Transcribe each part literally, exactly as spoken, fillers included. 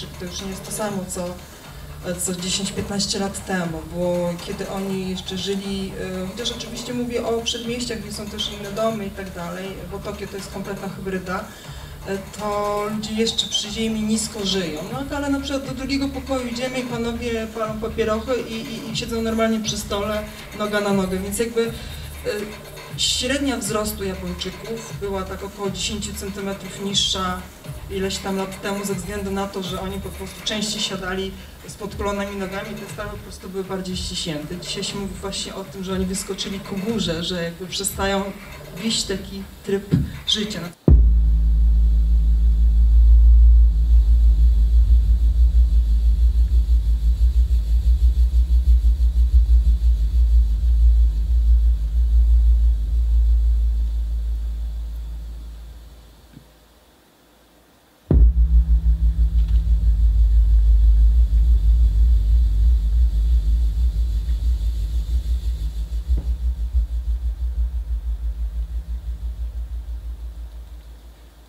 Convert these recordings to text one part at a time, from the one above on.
rzeczy. To już nie jest to samo, co, co dziesięć piętnaście lat temu, bo kiedy oni jeszcze żyli, i też oczywiście mówię o przedmieściach, gdzie są też inne domy i tak dalej, bo Tokio to jest kompletna hybryda, to ludzie jeszcze przy ziemi nisko żyją, no ale na przykład do drugiego pokoju idziemy i panowie palą papierochy i, i, i siedzą normalnie przy stole, noga na nogę, więc jakby y, średnia wzrostu Japończyków była tak około dziesięć centymetrów niższa ileś tam lat temu ze względu na to, że oni po prostu częściej siadali z podkulonymi nogami, te stawy po prostu były bardziej ściśnięte. Dzisiaj się mówi właśnie o tym, że oni wyskoczyli ku górze, że jakby przestają wieść taki tryb życia.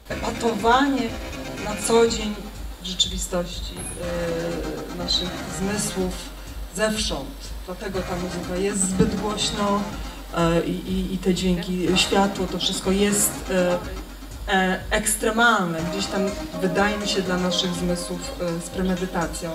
Epatowanie na co dzień w rzeczywistości yy, naszych zmysłów zewsząd, dlatego ta muzyka jest zbyt głośno yy, i, i te dźwięki, światło, to wszystko jest yy, e, ekstremalne, gdzieś tam wydaje mi się dla naszych zmysłów yy, z premedytacją.